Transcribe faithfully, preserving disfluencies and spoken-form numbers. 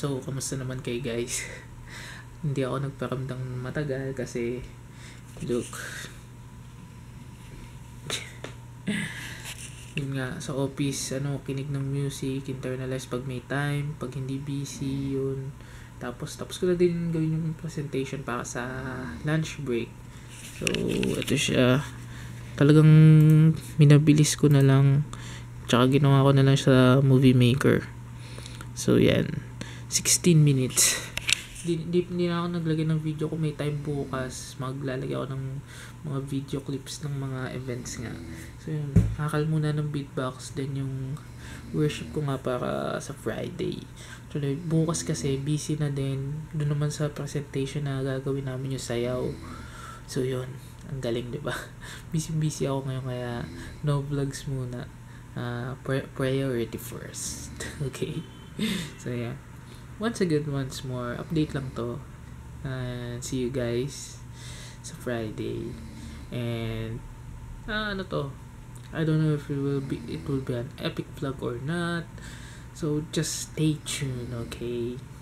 So, kamusta naman kayo guys? Hindi ako nagparamdam matagal kasi look. Yun nga, sa office, ano, kinig ng music, internalize pag may time, pag hindi busy, yun. Tapos, tapos ko na din gawin yung presentation para sa lunch break. So, ito siya. Talagang minabilis ko na lang. Tsaka ginawa ko na lang sa movie maker. So, yan. sixteen minutes. Di, di, di na ako naglagay ng video kung may time bukas. Maglalagay ako ng mga video clips ng mga events nga. So, yun. Hakal muna ng beatbox. Then, yung worship ko nga para sa Friday. So, bukas kasi, busy na din. Doon naman sa presentation na gagawin namin yung sayaw. So, yun. Ang galing, diba? Busy-busy ako ngayon kaya no vlogs muna. Uh, priority first. Okay? So, yeah. Once again, once more, update lang to. And uh, see you guys sa Friday. And ah, ano to? I don't know if it will be it will be an epic vlog or not. So just stay tuned, okay?